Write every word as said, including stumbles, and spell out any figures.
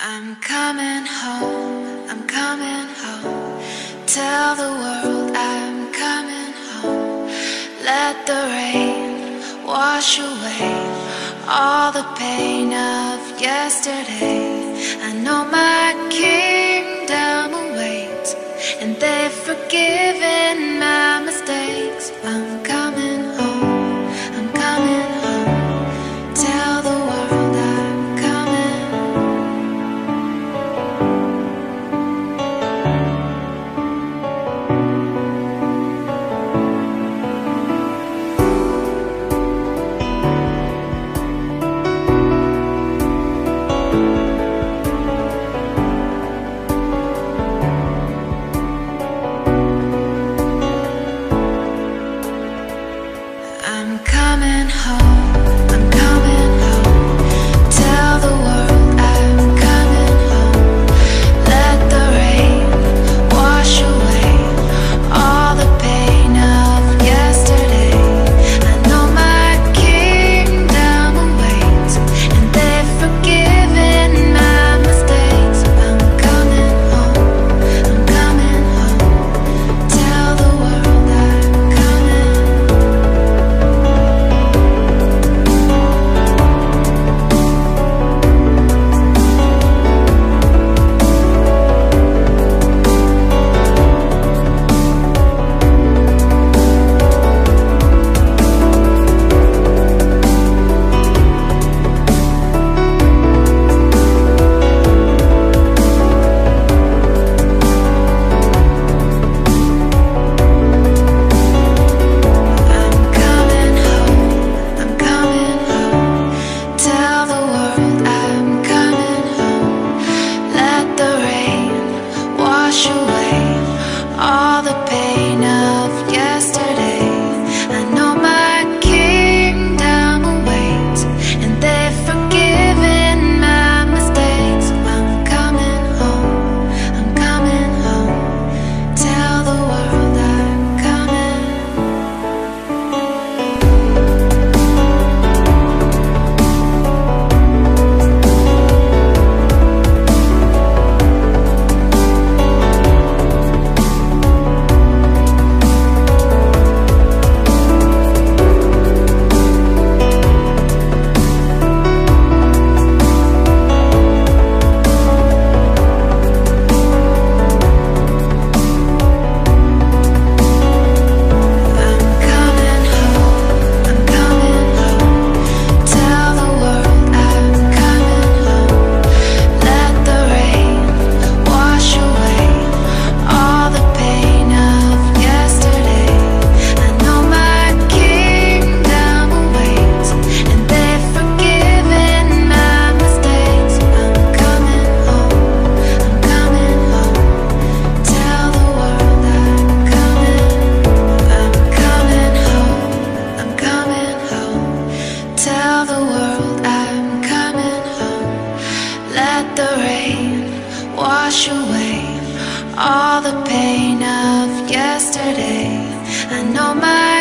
I'm coming home, I'm coming home. Tell the world I'm coming home. Let the rain wash away all the pain of yesterday. I know my kingdom awaits, and they've forgiven my mistakes. I'm coming home, I'm coming home. Tell the world I'm coming away all the pain of yesterday. I know my